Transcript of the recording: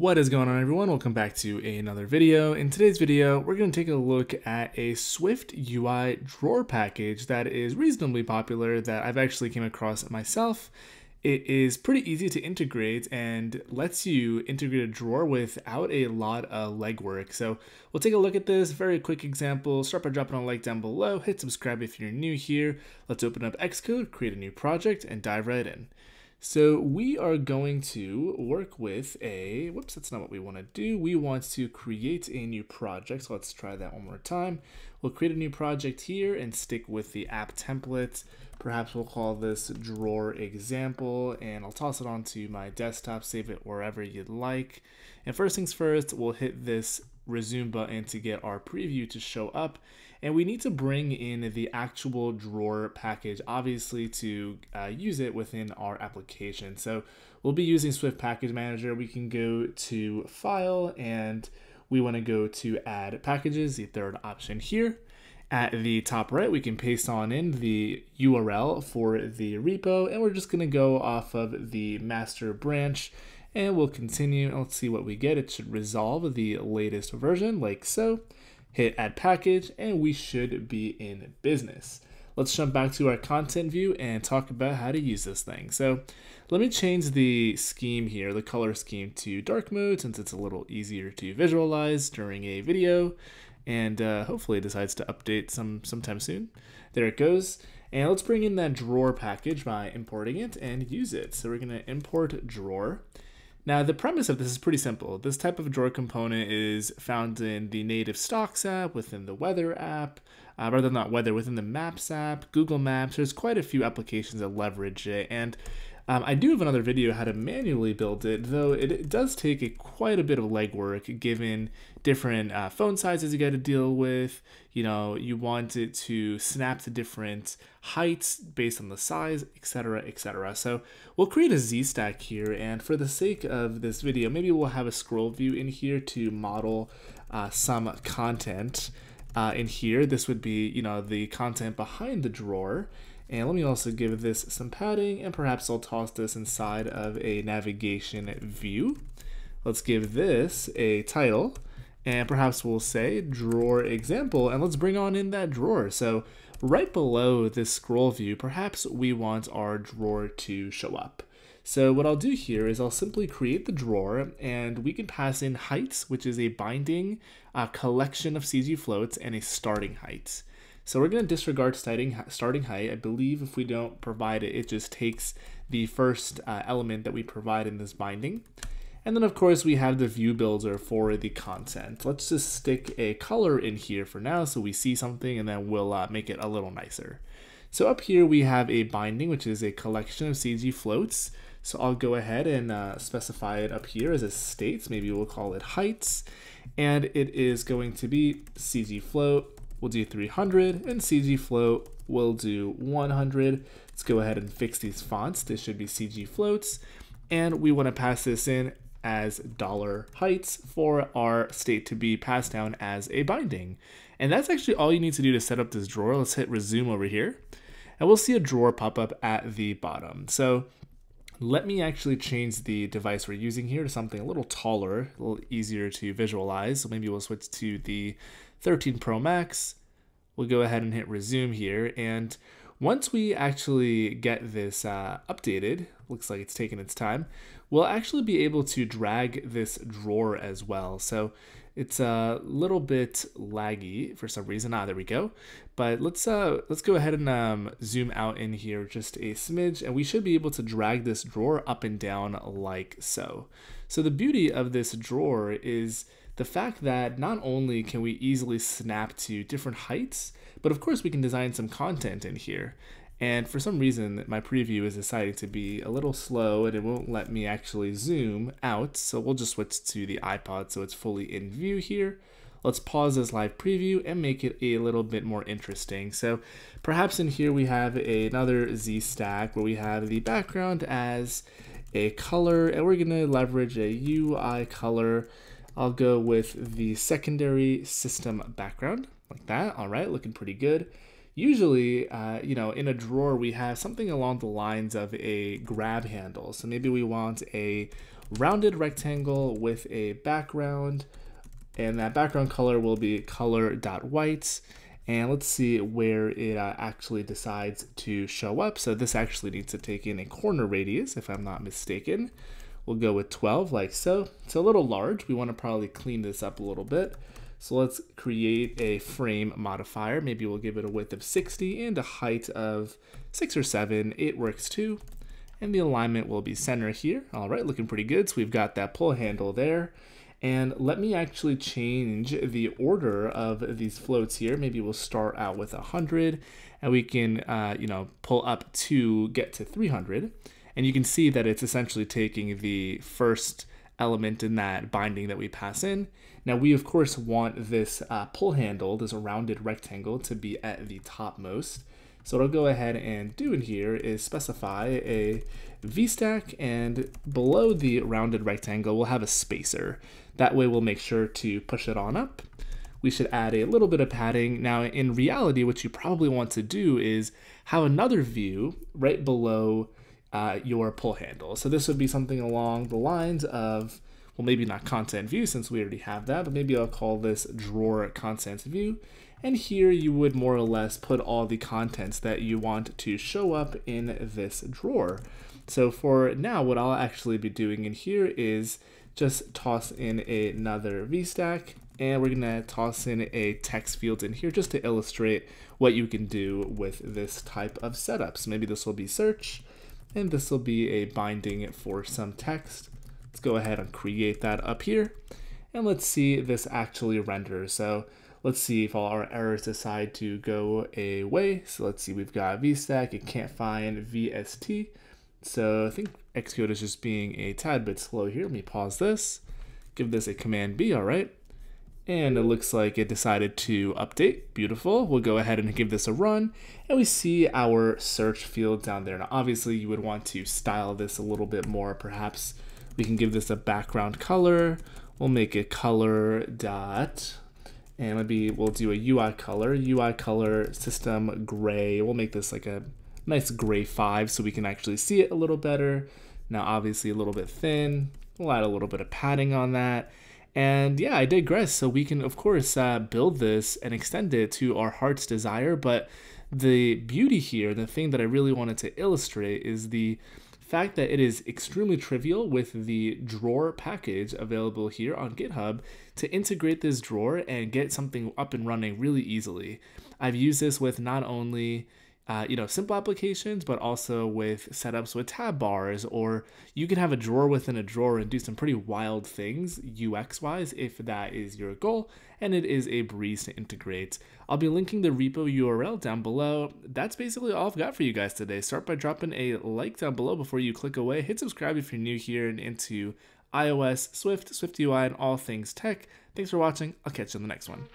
What is going on, everyone? Welcome back to another video. In today's video, we're going to take a look at a Swift UI drawer package that is reasonably popular that I've actually came across myself. It is pretty easy to integrate and lets you integrate a drawer without a lot of legwork. So we'll take a look at this very quick example. Start by dropping a like down below, hit subscribe if you're new here. Let's open up Xcode, create a new project, and dive right in. So we are going to work with a, whoops, that's not what we want to do. We want to create a new project. So let's try that one more time. We'll create a new project here and stick with the app template. Perhaps we'll call this drawer example, and I'll toss it onto my desktop, save it wherever you'd like. And first things first, we'll hit this resume button to get our preview to show up, and we need to bring in the actual drawer package obviously to use it within our application. So we'll be using Swift Package Manager. We can go to File, and we want to go to Add Packages, the third option here. At the top right, we can paste on in the URL for the repo, and we're just going to go off of the master branch. And we'll continue. Let's see what we get. It should resolve the latest version, like so. Hit add package, and we should be in business. Let's jump back to our content view and talk about how to use this thing. So let me change the scheme here, the color scheme, to dark mode, since it's a little easier to visualize during a video. And hopefully it decides to update sometime soon. There it goes. And let's bring in that drawer package by importing it and use it. So we're going to import drawer. Now, the premise of this is pretty simple. This type of drawer component is found in the native Stocks app, within the Weather app, within the Maps app, Google Maps. There's quite a few applications that leverage it, and I do have another video how to manually build it, though it does take quite a bit of legwork given different phone sizes you got to deal with. You know, you want it to snap to different heights based on the size, etc., etc. So we'll create a Z-Stack here, and for the sake of this video, maybe we'll have a scroll view in here to model some content in here. This would be, you know, the content behind the drawer. And let me also give this some padding, and perhaps I'll toss this inside of a navigation view. Let's give this a title, and perhaps we'll say drawer example, and let's bring on in that drawer. So right below this scroll view, perhaps we want our drawer to show up. So what I'll do here is I'll simply create the drawer, and we can pass in heights, which is a binding collection of CG floats, and a starting height. So we're going to disregard starting height. I believe if we don't provide it, it just takes the first element that we provide in this binding. And then of course we have the view builder for the content. Let's just stick a color in here for now so we see something, and then we'll make it a little nicer. So up here we have a binding, which is a collection of CG floats. So I'll go ahead and specify it up here as a states. Maybe we'll call it heights, and it is going to be CG float. We'll do 300, and CG float will do 100. Let's go ahead and fix these fonts. This should be CG floats. And we want to pass this in as $heights for our state to be passed down as a binding. And that's actually all you need to do to set up this drawer. Let's hit resume over here, and we'll see a drawer pop up at the bottom. So let me actually change the device we're using here to something a little taller, a little easier to visualize. So maybe we'll switch to the 13 Pro Max. We'll go ahead and hit resume here. And once we actually get this updated, looks like it's taking its time, we'll actually be able to drag this drawer as well. So it's a little bit laggy for some reason. Ah, there we go. But let's go ahead and zoom out in here just a smidge, and we should be able to drag this drawer up and down like so. So the beauty of this drawer is the fact that not only can we easily snap to different heights, but of course we can design some content in here. And for some reason, my preview is deciding to be a little slow, and it won't let me actually zoom out. So we'll just switch to the iPod so it's fully in view here. Let's pause this live preview and make it a little bit more interesting. So perhaps in here we have another Z-Stack where we have the background as a color, and we're going to leverage a UI color. I'll go with the secondary system background like that. All right, looking pretty good. Usually, you know, in a drawer, we have something along the lines of a grab handle. So maybe we want a rounded rectangle with a background, and that background color will be color.white. And let's see where it actually decides to show up. So this actually needs to take in a corner radius, if I'm not mistaken. We'll go with 12, like so. It's a little large. We want to probably clean this up a little bit. So let's create a frame modifier. Maybe we'll give it a width of 60 and a height of 6 or 7. It works too. And the alignment will be center here. All right, looking pretty good. So we've got that pull handle there. And let me actually change the order of these floats here. Maybe we'll start out with 100, and we can, pull up to get to 300. And you can see that it's essentially taking the first element in that binding that we pass in. Now we of course want this pull handle, this rounded rectangle, to be at the topmost. So what I'll go ahead and do in here is specify a V-Stack, and below the rounded rectangle we'll have a spacer. That way we'll make sure to push it on up. We should add a little bit of padding. Now in reality what you probably want to do is have another view right below your pull handle. So this would be something along the lines of, well, maybe not content view since we already have that, but maybe I'll call this drawer content view. And here you would more or less put all the contents that you want to show up in this drawer. So for now, what I'll actually be doing in here is just toss in another V-Stack, and we're gonna toss in a text field in here just to illustrate what you can do with this type of setup. So maybe this will be search, and this will be a binding for some text. Let's go ahead and create that up here, and let's see this actually render. So let's see if all our errors decide to go away. So let's see, we've got VStack, it can't find VST. So I think Xcode is just being a tad bit slow here. Let me pause this, give this a command B, all right. And it looks like it decided to update. Beautiful. We'll go ahead and give this a run, and we see our search field down there. Now, obviously you would want to style this a little bit more. Perhaps we can give this a background color. We'll make it color dot, and maybe we'll do a UI color system gray. We'll make this like a nice gray 5 so we can actually see it a little better. Now, obviously a little bit thin. We'll add a little bit of padding on that. And yeah, I digress. So we can, of course, build this and extend it to our heart's desire. But the beauty here, the thing that I really wanted to illustrate, is the fact that it is extremely trivial with the drawer package available here on GitHub to integrate this drawer and get something up and running really easily. I've used this with not only simple applications, but also with setups with tab bars, or you can have a drawer within a drawer and do some pretty wild things UX wise if that is your goal, and it is a breeze to integrate. I'll be linking the repo URL down below. That's basically all I've got for you guys today. Start by dropping a like down below before you click away. Hit subscribe if you're new here and into iOS, Swift, SwiftUI, and all things tech. Thanks for watching. I'll catch you in the next one.